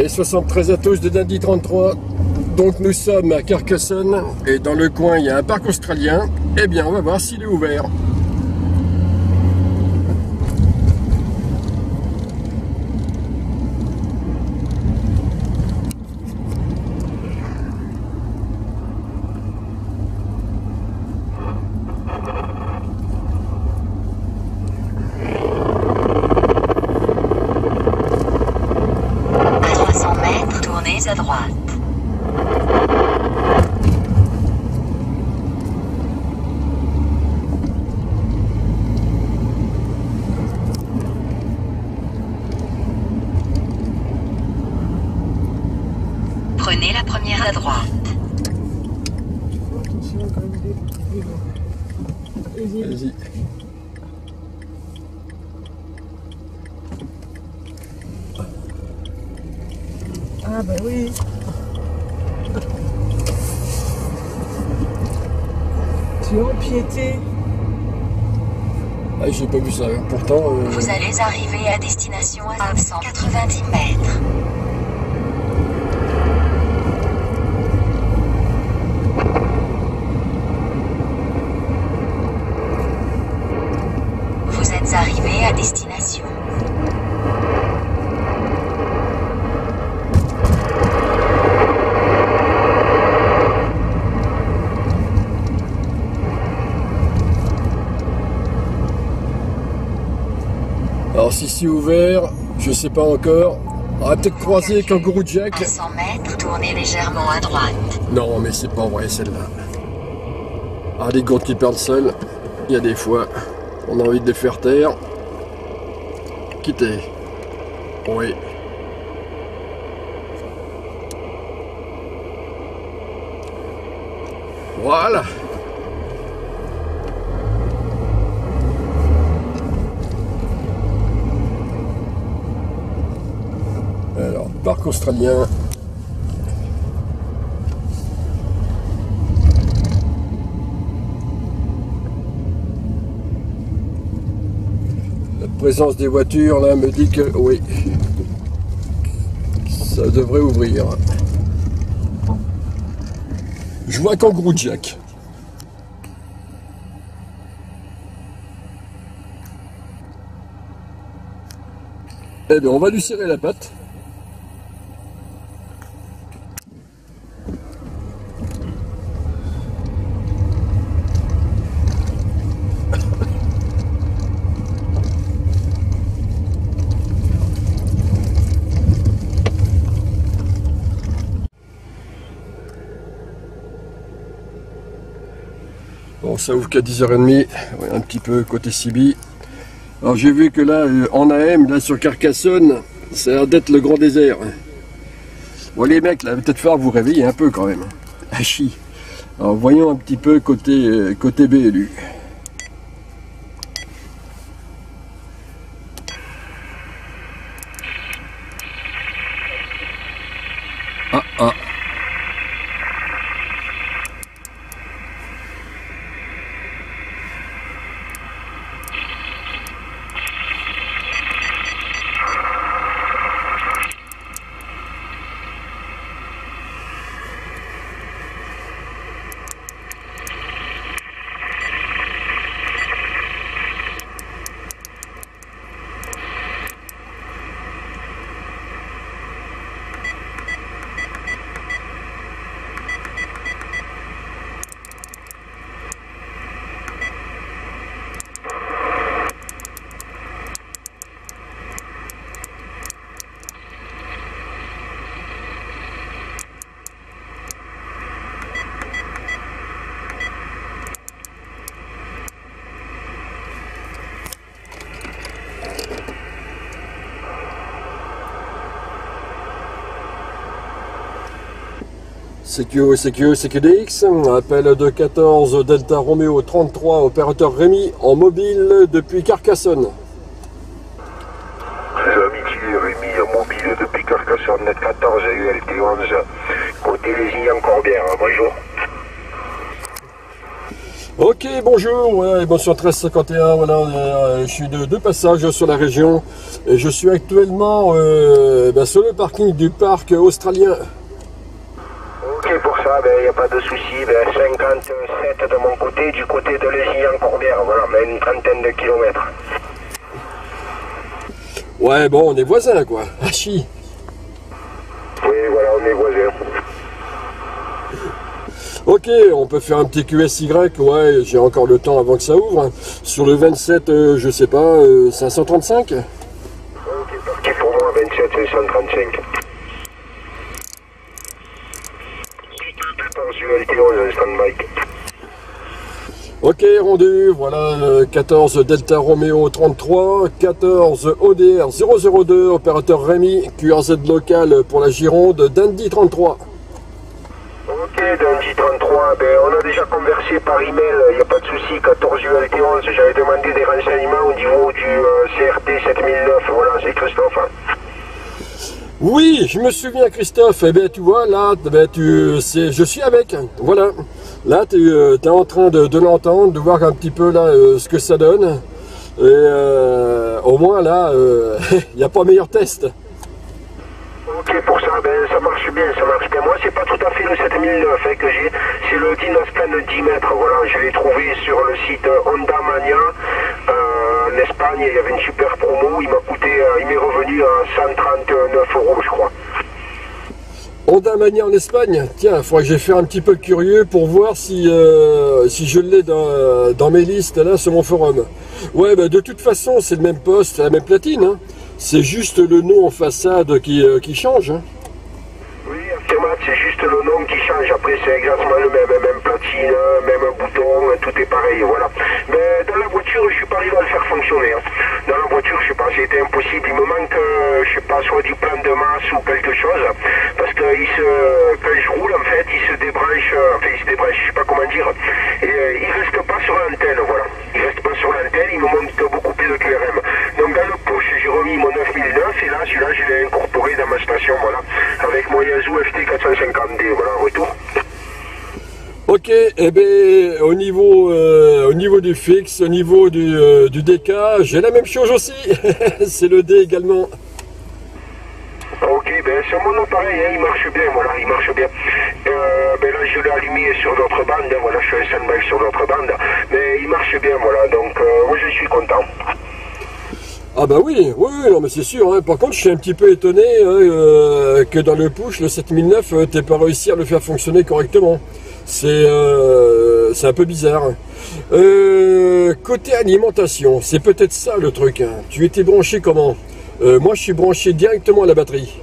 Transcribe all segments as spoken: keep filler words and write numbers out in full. et soixante-treize Atos de Dundee trente-trois. Donc nous sommes à Carcassonne et dans le coin il y a un parc australien. Eh bien on va voir s'il est ouvert. À droite. Prenez la première à droite. Vas-y. Ah bah oui. Tu as empiété. Ah j'ai pas vu ça, pourtant... Euh... Vous allez arriver à destination à cent quatre-vingt-dix mètres. Vous êtes arrivé à destination. Alors si c'est ouvert, je sais pas encore. On va peut-être croiser avec un gourou Jack. À cent mètres, tournez légèrement à droite. Non mais c'est pas vrai celle-là. Ah les gourdes qui parlent seules, il y a des fois, on a envie de les faire taire. Quittez. Oui. Voilà. Alors, parc australien. La présence des voitures, là, me dit que oui. Ça devrait ouvrir. Je vois un kangourou Jack. Eh bien, on va lui serrer la patte. Bon, ça ouvre qu'à dix heures trente, ouais, un petit peu côté Sibi. Alors j'ai vu que là, euh, en A M, là sur Carcassonne, ça a l'air d'être le grand désert. Bon les mecs, là, peut-être falloir vous réveiller un peu quand même. Achille. Alors voyons un petit peu côté, euh, côté B L U. Ah ah. C Q, C Q, C Q D X, appel de quatorze Delta Romeo trente-trois, opérateur Rémi, en mobile depuis Carcassonne. Amitié Rémi, en mobile depuis Carcassonne, quatorze U L T onze, côté Lézignan-Corbières, bonjour. Ok, bonjour, voilà, et bonsoir treize cinquante et un, voilà, euh, je suis de, de passage sur la région, et je suis actuellement euh, ben, sur le parking du parc australien. Ok, pour ça, il ben, n'y a pas de souci, ben, cinquante-sept de mon côté, du côté de Lézignan-Corbières, voilà, mais une trentaine de kilomètres. Ouais, bon, on est voisins, quoi, hachi. Oui, voilà, on est voisins. Ok, on peut faire un petit Q S Y, ouais, j'ai encore le temps avant que ça ouvre. Sur le vingt-sept, euh, je sais pas, euh, cinq cent trente-cinq. Ok, parti pour moi, vingt-sept, cinq cent trente-cinq. Ok, rendu, voilà, euh, quatorze Delta Romeo trente-trois, quatorze O D R zéro zéro deux, opérateur Rémi, Q R Z local pour la Gironde, Dundee trente-trois. Ok, Dundee trente-trois, ben, on a déjà conversé par email, il n'y a pas de souci, quatorze U L T onze, j'avais demandé des renseignements au niveau du euh, C R T sept mille neuf, voilà, c'est Christophe. Hein. Oui, je me souviens Christophe, eh bien tu vois, là, ben, tu, c'est, je suis avec, voilà. Là, tu euh, es en train de, de l'entendre, de voir un petit peu là euh, ce que ça donne. Et euh, au moins là, il euh, n'y a pas meilleur test. Ok, pour ça, ben, ça marche bien, ça marche bien. Moi, c'est pas tout à fait le sept mille neuf hein, que j'ai, c'est le Dinoscan dix mètres. Voilà, je l'ai trouvé sur le site Onda Manier euh, en Espagne. Il y avait une super promo. Il m'a coûté, euh, il m'est revenu à cent trente-neuf euros, je crois. Onda Manier en Espagne. Tiens, il faudrait que j'ai fait un petit peu curieux pour voir si euh, si je l'ai dans, dans mes listes là sur mon forum. Ouais, ben, de toute façon, c'est le même poste, la même platine. Hein. C'est juste le nom en façade qui, euh, qui change. Hein. Oui, c'est juste le nom qui change. Après, c'est exactement le même, même platine, même bouton, tout est pareil, voilà. Mais dans la voiture, je suis pas arrivé à le faire fonctionner. Hein. Dans la voiture, je sais pas, c'était impossible. Il me manque, euh, je sais pas, soit du plan de masse ou quelque chose. Parce que il se, quand je roule, en fait, il se débranche, enfin, il se débranche, je sais pas comment dire. Et euh, il reste pas sur l'antenne, voilà. Il reste pas sur l'antenne, il me monte beaucoup plus de Q R M. Donc, dans le j'ai remis mon neuf mille neuf et là, celui-là, je l'ai incorporé dans ma station, voilà, avec mon Yazoo F T quatre cent cinquante D, voilà, retour. Ok, et eh bien, au niveau, euh, au niveau du fixe, au niveau du, euh, du D K, j'ai la même chose aussi, c'est le D également. Ok, ben sur mon appareil, hein, il marche bien, voilà, il marche bien. Euh, ben là, je l'ai allumé sur notre bande, voilà, je fais un stand-by sur notre bande, mais il marche bien, voilà, donc, euh, moi, je suis content. Ah bah oui, oui, non mais c'est sûr, hein. Par contre je suis un petit peu étonné euh, que dans le push, le sept mille neuf, euh, t'aies pas réussi à le faire fonctionner correctement. C'est euh, c'est un peu bizarre. Euh, côté alimentation, c'est peut-être ça le truc. Hein. Tu étais branché comment? euh, Moi je suis branché directement à la batterie.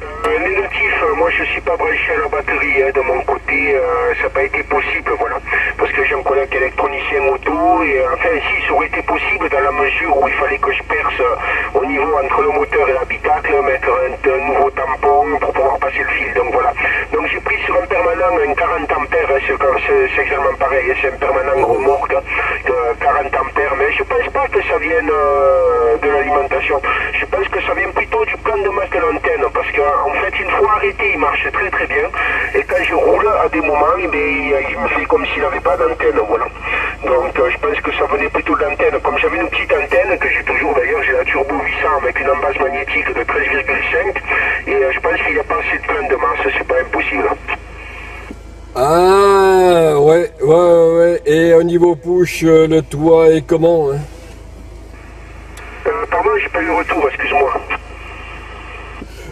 Euh, négatif, moi je suis pas branché à la batterie, hein, de mon côté, euh, ça n'a pas été possible, voilà. Parce que j'ai un collègue électronicien moto, et euh, enfin si, ça aurait été possible dans la mesure où il fallait que je perce euh, au niveau entre le moteur et l'habitacle, mettre un, un nouveau tampon pour pouvoir passer le fil, donc voilà. Donc j'ai pris sur un permanent un quarante ampères, hein, c'est exactement pareil, c'est un permanent remorque, euh, quarante ampères, mais je pense pas que ça vienne euh, de l'alimentation, je pense que ça vient plutôt du plan de masse de l'antenne, parce que en fait, une fois arrêté, il marche très très bien. Et quand je roule, à des moments, eh bien, il me fait comme s'il n'avait pas d'antenne. Voilà. Donc, euh, je pense que ça venait plutôt de l'antenne. Comme j'avais une petite antenne, que j'ai toujours d'ailleurs, j'ai la Turbo huit cents avec une embase magnétique de treize virgule cinq. Et euh, je pense qu'il n'y a pas assez de plein de masse, c'est pas impossible. Ah, ouais, ouais, ouais. Et au niveau push, le toit est comment hein? euh, Pardon, j'ai pas eu retour, excuse-moi.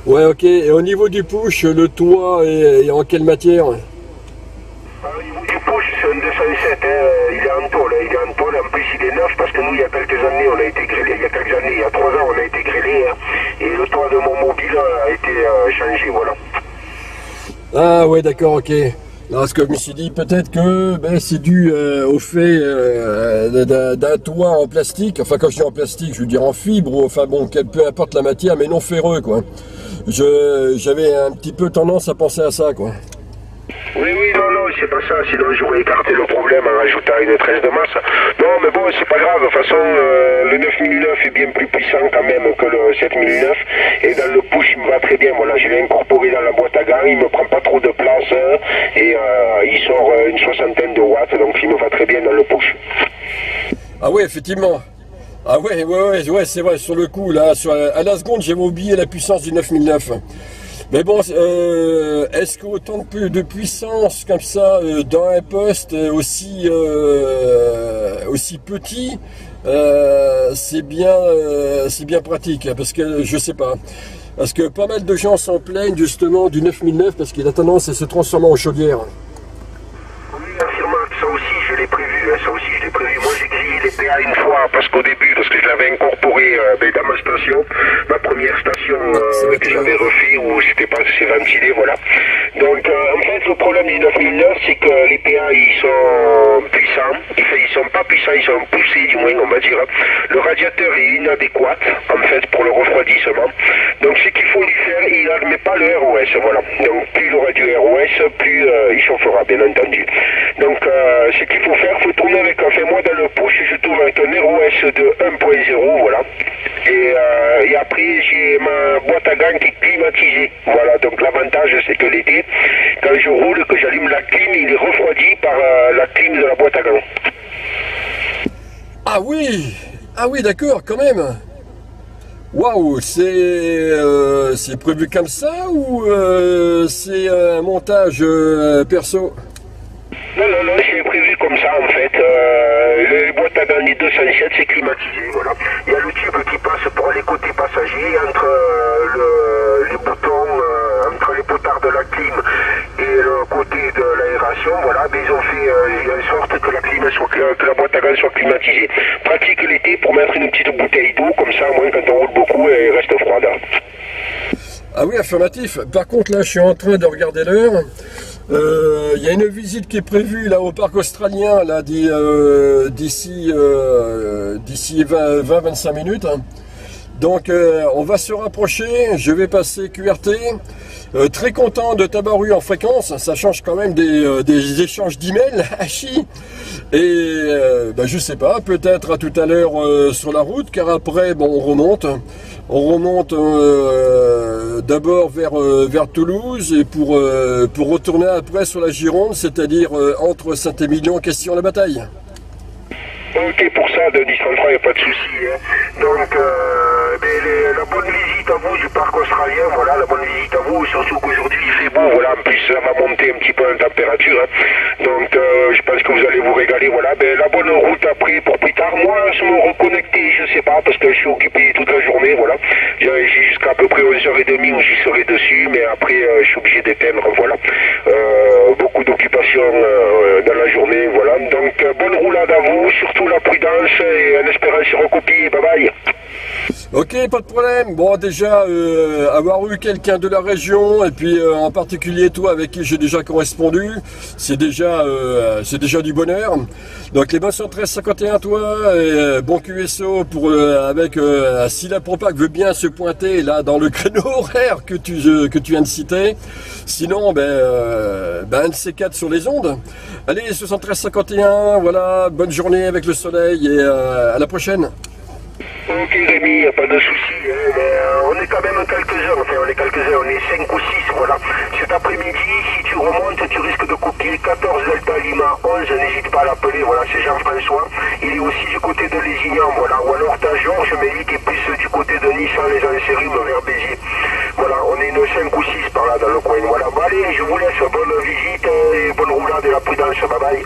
Ouais, ok. Et au niveau du push, le toit est, est en quelle matière? Au niveau du push, c'est un deux cent sept. Hein. Il est en tôle. Il est en tôle. En plus, il est neuf parce que nous, il y a quelques années, on a été grêlés. Il y a quelques années, il y a trois ans, on a été grêlés. Hein. Et le toit de mon mobile a été euh, changé. Voilà. Ah, ouais, d'accord, ok. Non, parce que je me suis dit, peut-être que ben, c'est dû euh, au fait euh, d'un toit en plastique. Enfin, quand je dis en plastique, je veux dire en fibre. Ou, enfin, bon, peu importe la matière, mais non ferreux, quoi. J'avais un petit peu tendance à penser à ça, quoi. Oui, oui, non, non, c'est pas ça, sinon j'aurais écarté le problème en ajoutant une treize de masse. Non, mais bon, c'est pas grave, de toute façon, euh, le neuf mille neuf est bien plus puissant quand même que le sept mille neuf, et dans le push, il me va très bien. Voilà, je l'ai incorporé dans la boîte à gants, il me prend pas trop de place, hein, et euh, il sort euh, une soixantaine de watts, donc il me va très bien dans le push. Ah oui, effectivement. Ah ouais, ouais, ouais, ouais, c'est vrai, sur le coup, là, sur, à la seconde, j'avais oublié la puissance du neuf mille neuf. Mais bon, euh, est-ce qu'autant de puissance comme ça, euh, dans un poste aussi, euh, aussi petit, euh, c'est bien, euh, c'est bien pratique, parce que je sais pas. Parce que pas mal de gens s'en plaignent justement du neuf mille neuf, parce qu'il a tendance à se transformer en chaudière. Une fois, parce qu'au début, parce que je l'avais incorporé euh, dans ma station, ma première station euh, que j'avais refait où c'était pas assez ventilé, voilà. Donc euh, en fait le problème du neuf mille neuf, c'est que les P A ils sont puissants, enfin, ils sont pas puissants, ils sont poussés du moins on va dire. Le radiateur est inadéquat en fait pour le refroidissement. Donc ce qu'il faut lui faire, il n'admet pas le R O S, voilà. Donc plus il aura du R O S, plus euh, il chauffera bien entendu. Donc euh, ce qu'il faut faire, faut tourner avec, enfin moi dans le push je tourne avec un R O S de un point zéro, voilà. Et, euh, et après j'ai ma boîte à gants qui est climatisée, voilà. Donc l'avantage c'est que l'été, quand je roule, que j'allume la clim, il est refroidi par euh, la clim de la boîte à gants. Ah oui, ah oui d'accord quand même. Waouh, c'est euh, c'est prévu comme ça ou euh, c'est un montage euh, perso? Non, non, non, c'est prévu comme ça en fait. Euh, les boîtes à gants des deux cent sept c'est climatisé, voilà. Il y a le tube qui passe pour les côtés passagers entre euh, le, les boutons, euh, entre les potards de la clim et le côté de l'aération, voilà. Mais ils ont fait euh, en sorte que la clim soit, que la boîte à gants soit climatisée. Pratique l'été pour mettre une petite bouteille d'eau comme ça, au moins quand on roule beaucoup, elle reste froide. Ah oui, affirmatif. Par contre là, je suis en train de regarder l'heure. Il euh, y a une visite qui est prévue là au parc australien là d'ici euh, euh, d'ici vingt à vingt-cinq minutes. Donc euh, on va se rapprocher. Je vais passer Q R T. Euh, très content de Tabaru en fréquence. Ça change quand même des, euh, des échanges d'emails. Hachi. Et euh, bah, je sais pas. Peut-être à tout à l'heure euh, sur la route, car après bon on remonte. On remonte euh, d'abord vers, euh, vers Toulouse et pour, euh, pour retourner après sur la Gironde, c'est-à-dire euh, entre Saint-Émilion et Castillon-la-Bataille. Ok, pour ça, de dix trente-trois, il n'y a pas de souci. Hein. Donc, euh, les, la bonne visite à vous du parc australien, voilà, la bonne visite à vous, surtout qu'aujourd'hui il fait beau, voilà, en plus ça va monter un petit peu en température, hein. Donc euh, je pense que vous allez vous régaler, voilà, ben, la bonne route après pour plus tard. Moi, je me reconnecter, je sais pas, parce que je suis occupé toute la journée, voilà, j'ai jusqu'à à peu près onze heures trente où j'y serai dessus, mais après euh, je suis obligé d'éteindre, voilà, euh, beaucoup d'occupations euh, dans la journée, voilà, donc euh, bonne roulade à vous, surtout la prudence et en espérant se recopier. Bye bye. Ok, pas de problème. Bon, déjà, euh, avoir eu quelqu'un de la région, et puis euh, en particulier toi avec qui j'ai déjà correspondu, c'est déjà, euh, c'est déjà du bonheur. Donc les mille cent treize cinquante et un, toi, et, euh, bon Q S O pour, euh, avec, euh, si la Propac veut bien se pointer là dans le créneau horaire que tu, euh, que tu viens de citer, sinon, ben, euh, ben un de ces quatre sur les ondes. Allez, soixante-treize cinquante et un, voilà, bonne journée avec le soleil, et euh, à la prochaine. Ok Rémi, y a pas de souci, hein, mais euh, on est quand même quelques-uns, enfin on est quelques-uns, on est cinq ou six, voilà. Cet après-midi, si tu remontes, tu risques de copier quatorze Delta Lima onze, n'hésite pas à l'appeler, voilà, c'est Jean-François. Il est aussi du côté de Lézignan, voilà, ou alors t'as Georges, mais lui qui est plus du côté de Nice, les Anserumes vers Béziers. Voilà, on est une cinq ou six par là dans le coin, voilà. Bah, allez, je vous laisse, bonne visite, et bonne roulade et la prudence, bye bye.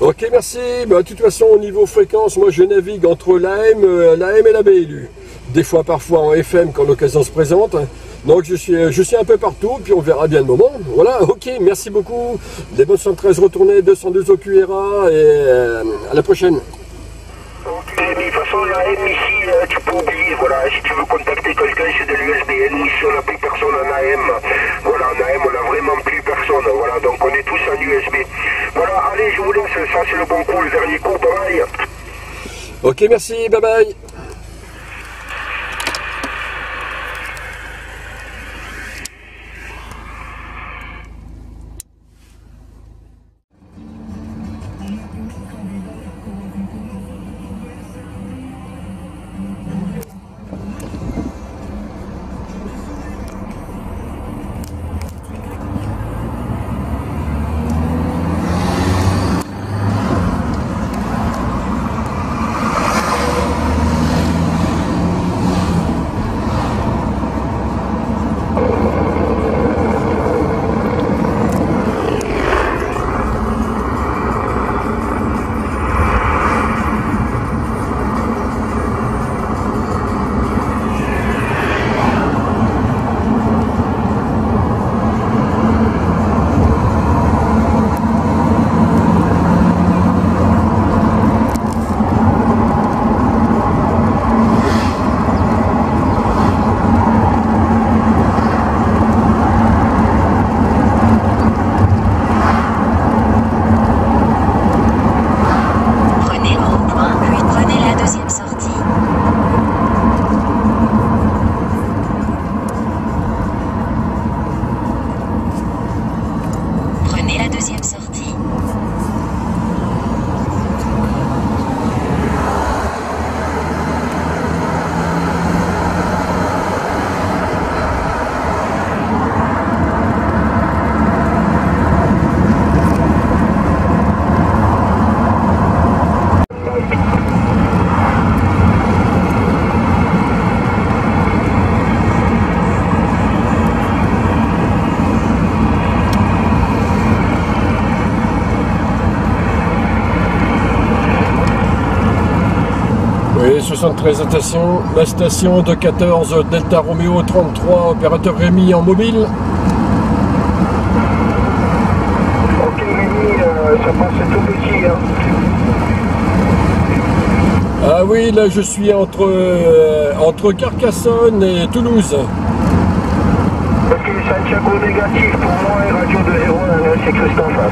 Ok, merci. Bah, de toute façon, au niveau fréquence, moi je navigue entre l'A M, euh, l'A M et la B L U. Des fois, parfois en F M quand l'occasion se présente. Donc je suis, je suis un peu partout, puis on verra bien le moment. Voilà, ok, merci beaucoup. Les bonnes cent treize retournées, deux cent douze au Q R A, et euh, à la prochaine. Ok, mais de toute façon, l'A M ici, euh, tu peux oublier, voilà, si tu veux contacter quelqu'un, c'est de l'U S B N, ici on n'a plus personne en A M. Voilà, en A M, on n'a vraiment plus personne, voilà, donc on est tous en U S B. Voilà, allez, je vous laisse, ça c'est le bon coup, le dernier coup, bye bye. Ok, merci, bye bye. deuxième sortie. soixante-treize attention, la station de quatorze Delta Romeo trente-trois, opérateur Rémi en mobile. Ok Rémi, euh, ça passe tout petit hein. Ah oui, là je suis entre, euh, entre Carcassonne et Toulouse. Ok, Santiago négatif pour moi et radio deux zéro un, c'est Christophe.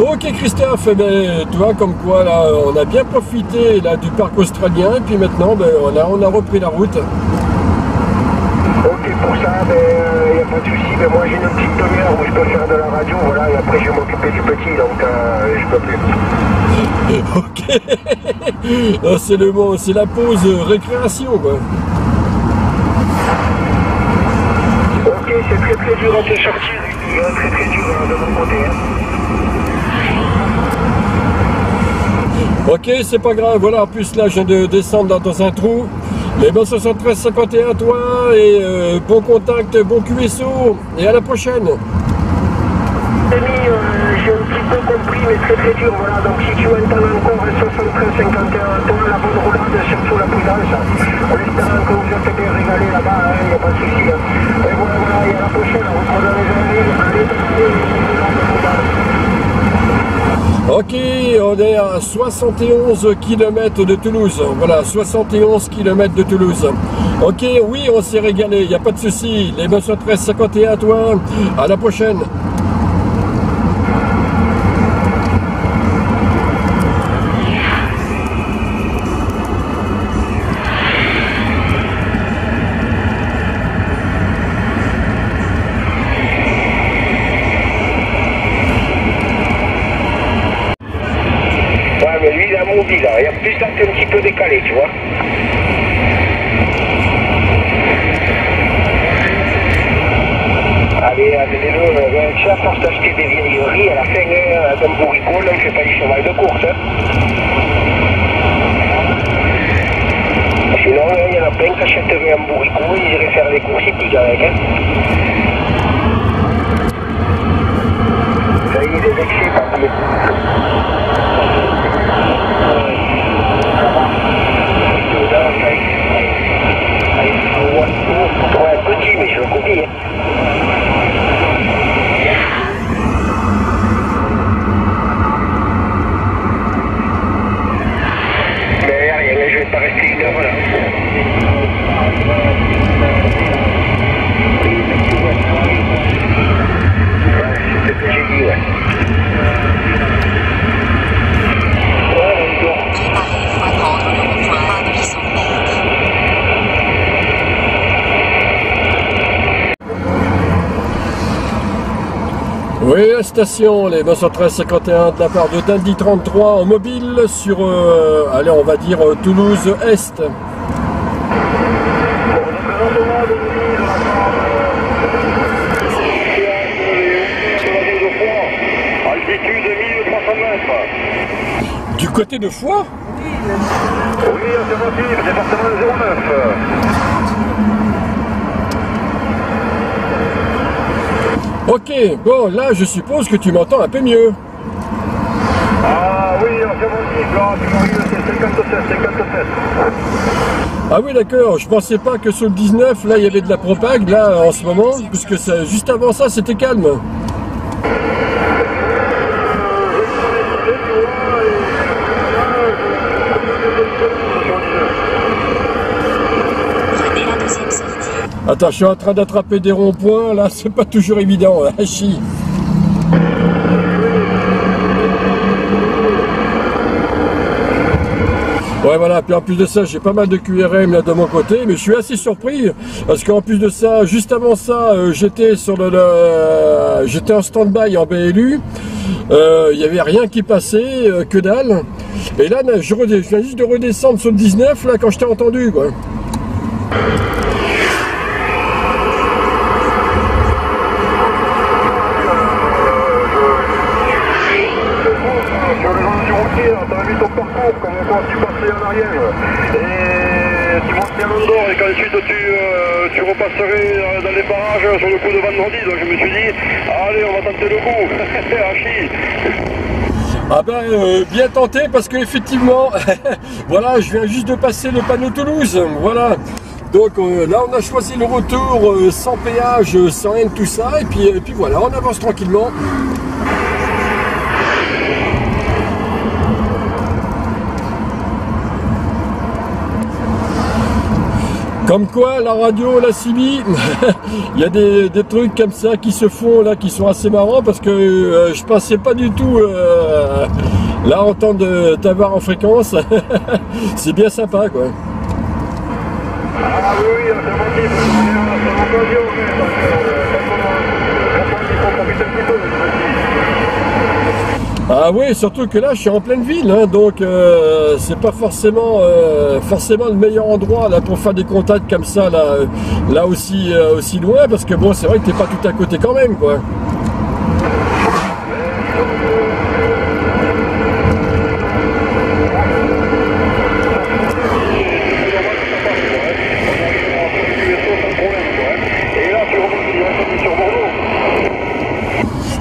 Ok Christophe, mais tu vois comme quoi là on a bien profité là, du parc australien et puis maintenant ben, on, a, on a repris la route. Ok pour ça, il ben, n'y a pas de souci, mais moi j'ai une petite demi-heure où je peux faire de la radio, voilà, et après je vais m'occuper du petit donc euh, je peux plus. Ok. C'est le mot, c'est la pause récréation quoi. Ok, c'est très très dur à te sortir, très très dur de mon côté hein. Ok, c'est pas grave, voilà, en plus là je viens de descendre dans un trou. Les bons soixante-treize cinquante et un toi, et euh, bon contact, bon Q S O, et à la prochaine. Rémi, euh, j'ai un petit peu compris, mais très très dur, voilà, donc si tu entends encore le soixante-treize cinquante et un toi, la bonne roulade, surtout la prudence, en espérant que vous êtes bien régalés là-bas, il hein, n'y a pas de souci. Hein. Et voilà, voilà, et à la prochaine, on reprend dans les années, allez, allez, allez. Ok, on est à soixante et onze kilomètres de Toulouse. Voilà, soixante et onze kilomètres de Toulouse. Ok, oui, on s'est régalé, il n'y a pas de souci. Les neuf cent treize cinquante et un, toi, à la prochaine. Décalé, tu vois. Allez, désolé, tu as force d'acheter des vieilleries à la fin hein, d'un bourricot, là, je fais pas du cheval de course. Hein. Sinon, il y en a plein qui achèteraient un bourricot, ils iraient faire des courses épiques avec. Hein. Ça y est, les excès, papier. Oui, la station, les neuf cent treize cinquante et un de la part de Dundee trente-trois en mobile sur, euh, allez, on va dire euh, Toulouse-Est. Du côté de Foix ? Oui, alternative, département zéro neuf. Ok, bon, là, je suppose que tu m'entends un peu mieux. Ah oui, cinquante-sept, cinquante-sept. Ah oui, d'accord, je pensais pas que sur le dix-neuf, là, il y avait de la propague, là, en ce moment, puisque ça, juste avant ça, c'était calme. Attends, je suis en train d'attraper des ronds-points, là, c'est pas toujours évident, hein, chi. Ouais, voilà. Puis en plus de ça, j'ai pas mal de Q R M là de mon côté, mais je suis assez surpris parce qu'en plus de ça, juste avant ça, euh, j'étais sur le, le... j'étais en stand-by en B L U. Il euh, n'y avait rien qui passait, euh, que dalle. Et là, je, je viens juste de redescendre sur le dix-neuf là quand je t'ai entendu, quoi. Dans les barrages sur le coup de vendredi, donc je me suis dit allez, on va tenter le coup. Ah ben euh, bien tenté, parce que effectivement voilà, je viens juste de passer le panneau Toulouse, voilà. Donc euh, là on a choisi le retour euh, sans péage, sans rien de tout ça, et puis, et puis voilà, on avance tranquillement. Comme quoi, la radio, la C B, il y a des, des trucs comme ça qui se font là, qui sont assez marrants, parce que euh, je pensais pas du tout euh, là entendre t'avoir en fréquence. C'est bien sympa, quoi. Ah oui, oui, c'est bon, c'est bon, c'est bon, ah oui, surtout que là je suis en pleine ville, hein, donc euh, c'est pas forcément euh, forcément le meilleur endroit là pour faire des contacts comme ça là, là aussi euh, aussi loin, parce que bon, c'est vrai que t'es pas tout à côté quand même, quoi.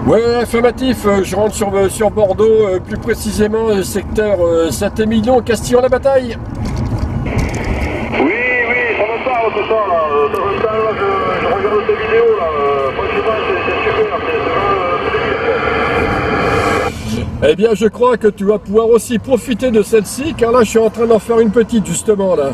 Oui, affirmatif, je rentre sur, sur Bordeaux, plus précisément le secteur Saint-Émilion, Castillon-la-Bataille. Oui, oui, ça me parle tout ça, là. Ça, là, je, je regarde tes vidéos, là. Franchement, c'est super, c'est... Eh bien, je crois que tu vas pouvoir aussi profiter de celle-ci, car là, je suis en train d'en faire une petite, justement, là.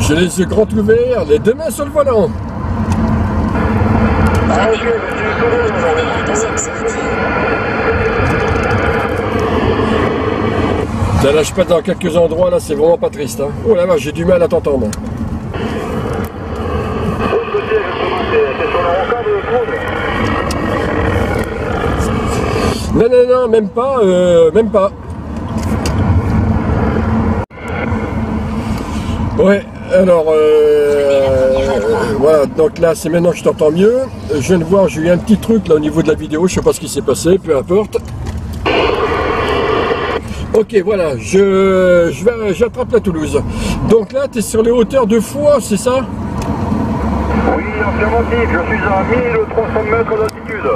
J'ai les yeux grands ouverts, les deux mains sur le volant. Ça lâche pas dans quelques endroits, là c'est vraiment pas triste, hein. Oh là là, j'ai du mal à t'entendre. Non, non, non, même pas, euh, même pas. Ouais, alors euh, euh, voilà, donc là c'est maintenant que je t'entends mieux. Je viens de voir, j'ai eu un petit truc là au niveau de la vidéo, je sais pas ce qui s'est passé, peu importe. Ok, voilà, je, je vais, j'attrape la Toulouse. Donc là tu es sur les hauteurs de Foix, c'est ça? Oui, affirmatif, je suis à mille trois cents mètres d'altitude.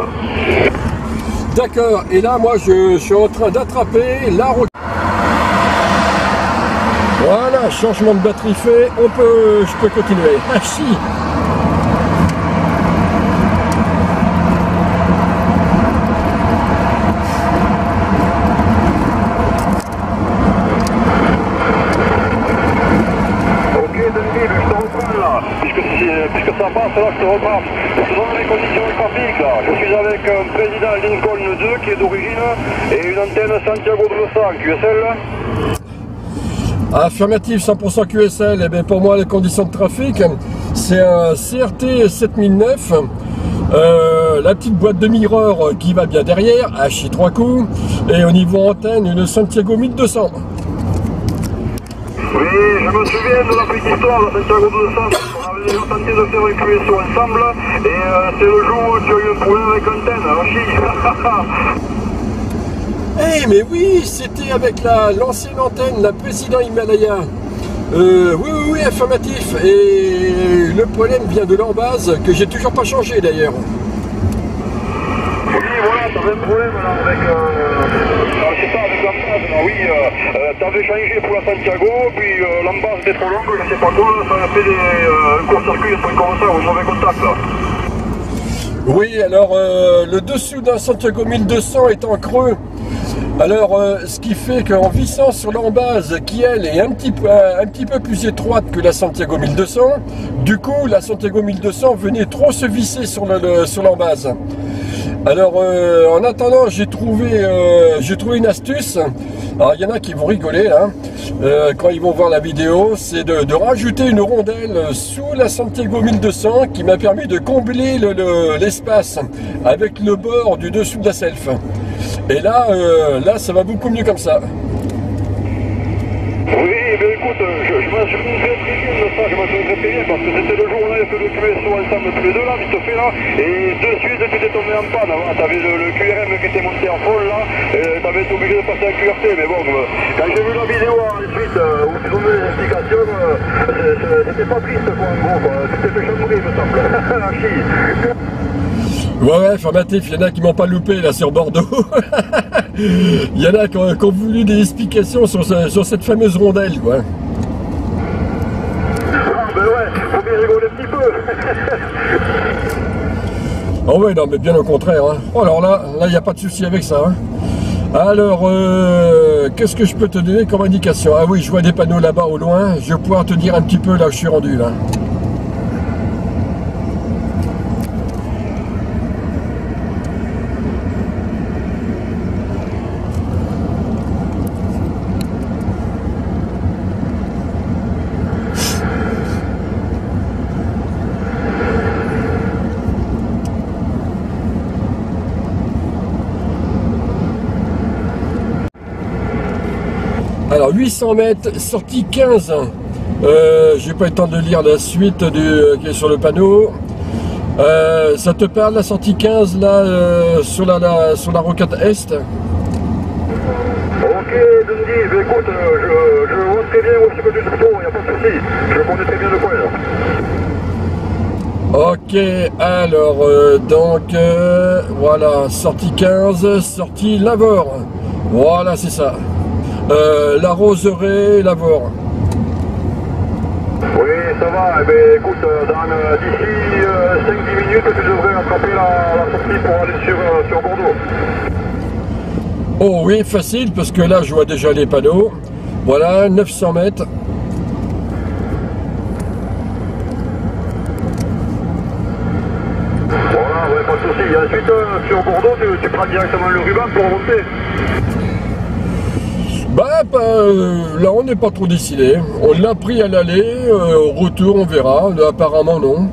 D'accord, et là moi je, je suis en train d'attraper la route. Voilà, changement de batterie fait, on peut, je peux continuer. Ah si. Ok, Dundee, je te reprends là, puisque, puisque ça passe là, je te reprends. Selon les conditions du trafic là, je suis avec un président Lincoln deux qui est d'origine et une antenne Santiago de Los Angeles, Q S L. Affirmatif, cent pour cent Q S L. Et bien pour moi les conditions de trafic, c'est un C R T sept mille neuf, euh, la petite boîte de miroir qui va bien derrière, H I trois coups, et au niveau antenne une Santiago mille deux cents. Oui, je me souviens de la petite histoire de Santiago deux cents, on avait déjà tenté de faire une Q S O ensemble, et euh, c'est le jour où tu as eu un problème avec l'antenne. Eh hey, mais oui, c'était avec la l'ancienne antenne, la Président Himalaya. Euh, oui, oui, oui, affirmatif. Et le problème vient de l'embase, que j'ai toujours pas changé d'ailleurs. Oui, voilà, t'avais un problème là, avec... Euh, je sais pas, avec l'embase, oui. Euh, t'avais changé pour la Santiago, puis euh, l'embase était trop longue, je sais pas quoi, là, ça a fait des euh, court-circuits, des trucs comme ça, où j'avais contact là. Oui, alors euh, le dessous d'un Santiago mille deux cents est en creux. Alors, euh, ce qui fait qu'en vissant sur l'embase qui, elle, est un petit, euh, un petit peu plus étroite que la Santiago mille deux cents, du coup, la Santiago mille deux cents venait trop se visser sur le, le, sur l'embase. Alors, euh, en attendant, j'ai trouvé, euh, j'ai trouvé une astuce. Alors, il y en a qui vont rigoler, hein, euh, quand ils vont voir la vidéo, c'est de, de rajouter une rondelle sous la Santiago mille deux cents qui m'a permis de combler le, le, l'espace avec le bord du dessous de la self. Et là, euh, là, ça va beaucoup mieux comme ça. Oui, mais écoute, je, je m'en souviendrai très bien de ça, je m'en souviendrai très bien, parce que c'était le jour-là, que le Q S O ensemble tous les deux là, vite fait là, et de suite tu t'es tombé en panne, hein, t'avais le, le Q R M qui était monté en folle là, t'avais été obligé de passer un Q R T, mais bon, euh, quand j'ai vu la vidéo ensuite, euh, où tu donnes les explications, euh, c'était pas triste quoi, en gros, quoi, tu t'es fait chambrer, il me semble, Ouais, ouais, formatif, il y en a qui m'ont pas loupé là sur Bordeaux. Il y en a qui ont, qui ont voulu des explications sur, sur cette fameuse rondelle, quoi. Ah, ben ouais, faut bien rigoler un petit peu. Oh, ouais, non, mais bien au contraire. Hein. Oh, alors là, là, il n'y a pas de souci avec ça. Hein. Alors, euh, qu'est-ce que je peux te donner comme indication? Ah, oui, je vois des panneaux là-bas au loin. Je vais pouvoir te dire un petit peu là où je suis rendu, là. Alors huit cents mètres, sortie quinze. Euh, j'ai pas eu le temps de lire la suite du, euh, qui est sur le panneau. Euh, ça te parle la sortie quinze là euh, sur la, la sur la rocade est. Ok Dundee, mais écoute, euh, je, je vois très bien où c'est que tu te retrouves, il n'y a pas de souci. Je connais très bien le coin là. Ok, alors euh, donc euh, voilà, sortie quinze, sortie Lavore. Voilà, c'est ça. Euh, la Roseraie, Lavore. Oui, ça va. Eh bien, écoute, euh, euh, d'ici euh, cinq à dix minutes, tu devrais attraper la, la sortie pour aller sur, euh, sur Bordeaux. Oh oui, facile, parce que là, je vois déjà les panneaux. Voilà, neuf cents mètres. Voilà, ouais, pas de souci. Et ensuite, euh, sur Bordeaux, tu, tu prends directement le ruban pour remonter. Bah, bah euh, là on n'est pas trop décidé, on l'a pris à l'aller, euh, au retour on verra, là, apparemment non,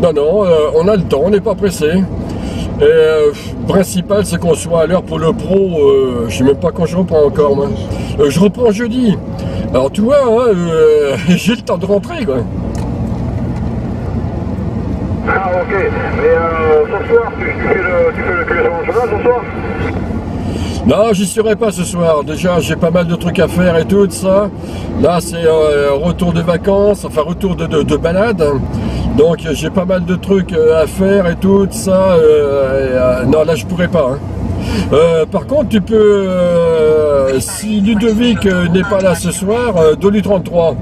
non non, euh, on a le temps, on n'est pas pressé, et euh, principal c'est qu'on soit à l'heure pour le pro, euh, je sais même pas quand je reprends encore moi, euh, je reprends jeudi, alors tu vois, hein, euh, j'ai le temps de rentrer quoi. Ah ok, mais euh, ce soir tu, tu fais le, tu fais le Q S O national ce soir? Non, j'y serai pas ce soir. Déjà, j'ai pas mal de trucs à faire et tout ça. Là, c'est euh, retour de vacances, enfin retour de, de, de balade. Donc, j'ai pas mal de trucs à faire et tout ça. Euh, et, euh, non, là, je pourrais pas. Hein. Euh, par contre, tu peux, euh, si Ludovic n'est pas là ce soir, euh, W trente-trois.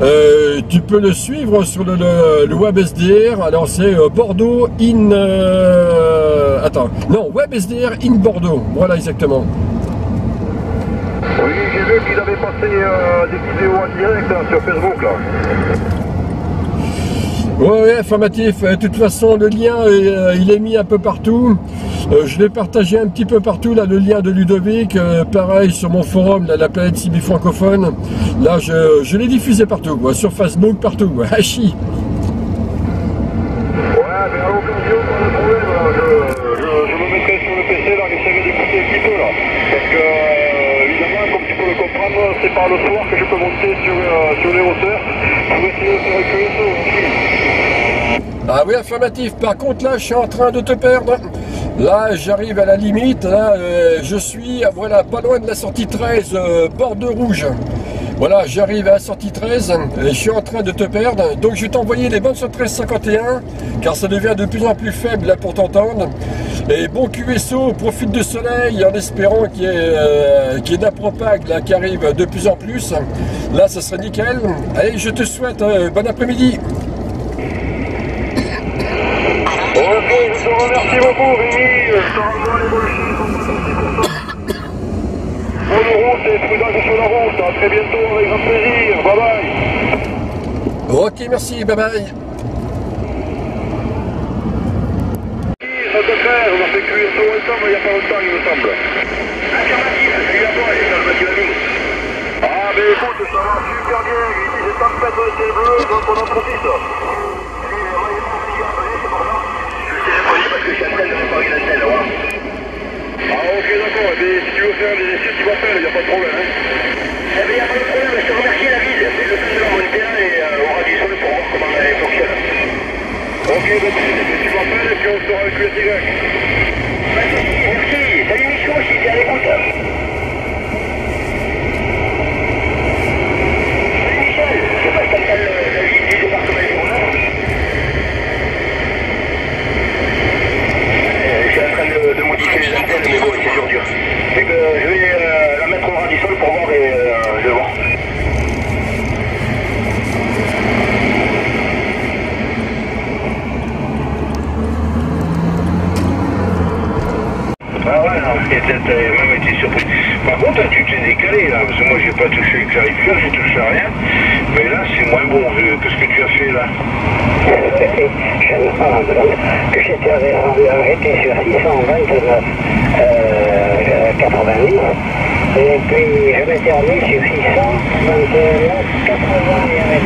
Euh, tu peux le suivre sur le, le, le WebSDR. Alors, c'est euh, Bordeaux in. Euh, Attends, non, WebSDR in Bordeaux, voilà exactement. Oui, j'ai vu qu'il avait passé euh, des vidéos en direct hein, sur Facebook là. Ouais, ouais, informatif. De toute façon, le lien, euh, il est mis un peu partout. Euh, je l'ai partagé un petit peu partout, là, le lien de Ludovic. Euh, pareil, sur mon forum, là, la planète cibi francophone. Là, je, je l'ai diffusé partout, quoi, sur Facebook, partout. Hachi. C'est par le soir que je peux monter sur, euh, sur les hauteurs pour essayer de faire le Q S O. Ah oui, affirmatif. Par contre, là, je suis en train de te perdre. Là, j'arrive à la limite. Là, euh, je suis voilà, pas loin de la sortie treize, euh, Bordeaux Rouge. Voilà, j'arrive à la sortie treize et je suis en train de te perdre. Donc, je vais t'envoyer les bonnes sur treize cinquante et un car ça devient de plus en plus faible là, pour t'entendre. Et bon Q S O, profite du soleil en espérant qu'il y ait, euh, qu'il y ait de la propague là, qui arrive de plus en plus. Là, ça serait nickel. Allez, je te souhaite euh, bon après-midi. Ok, je te remercie beaucoup, Rémi. Je te remercie beaucoup. route et prudence sur la route. A très bientôt avec grand plaisir. Bye bye. Ok, merci. Bye bye. On a fait cuire tout ensemble il n'y a pas longtemps, il me semble. Affirmatif, c'est à toi, les Salvatierni. Ah, mais écoute, ça va super bien. Ici, j'ai tant de pète dans le ciel bleu, donc on en profite. Oui, mais moi, il faut que j'y appelle, c'est pour ça. Je t'ai répondu parce que je suis en train de réparer la selle, ouais. Ah, ok, d'accord. Mais si tu veux faire des essais, tu m'appelles, il n'y a pas de problème, hein. Eh bien, il n'y a pas de problème, je te remercie la ville. C'est le temps de la montée et on aura du sol pour voir comment elle fonctionne. Ok, donc tu m'appelles et puis on sera avec le direct. Merci, salut Michou, je suis à l'écoute. Salut Michel, c'est pas Pascal, la ville du département des Journaux. Je suis en train de, de modifier les antennes, mais bon, c'est toujours dur. C'est que je vais euh, la mettre au ras du sol pour voir et euh, je vais voir. Ah ouais, non, et t'as même été surpris. Par contre, tu t'es décalé là, parce que moi j'ai pas touché le clarifieur, j'ai touché à rien. Mais là, c'est moins bon que ce que tu as fait là. Je me rends compte que j'étais arrêté sur six cent vingt-neuf quatre-vingt-dix, et puis je m'étais remis sur six cent vingt-neuf quatre-vingt-dix.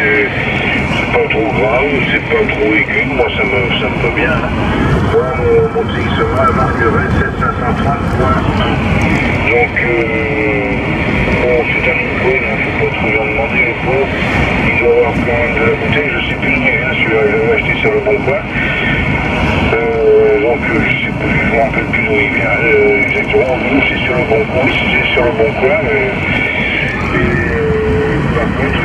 C'est pas trop grave, c'est pas trop aigu, moi ça me, ça me peut bien. Moi mon petit sera à marque vingt-sept cinq cent trente. Donc euh, bon c'est un micro, donc faut pas trop lui en demander le pauvre. Il doit avoir quand même de la bouteille, je sais plus d'où il vient celui-là, je l'avais acheté sur le bon coin. Euh, donc je sais plus, je me rappelle plus d'où il vient. Euh, exactement, nous c'est sur le bon coin, c'est sur le bon coin. Euh, et par contre, il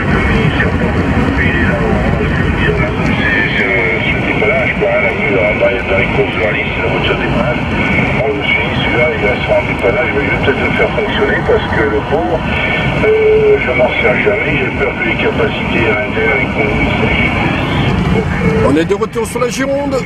y a dans les courses de la liste, la voiture démarre. Moi je me suis dit, celui-là, il va se rendre dépannage, mais je vais peut-être le faire fonctionner parce que le pauvre, euh, je m'en sers jamais, j'ai peur que les capacités à l'intérieur, ils conduisent. On est de retour sur la Gironde.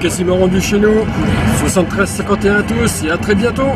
Quasiment rendu chez nous, soixante-treize cinquante et un à tous et à très bientôt.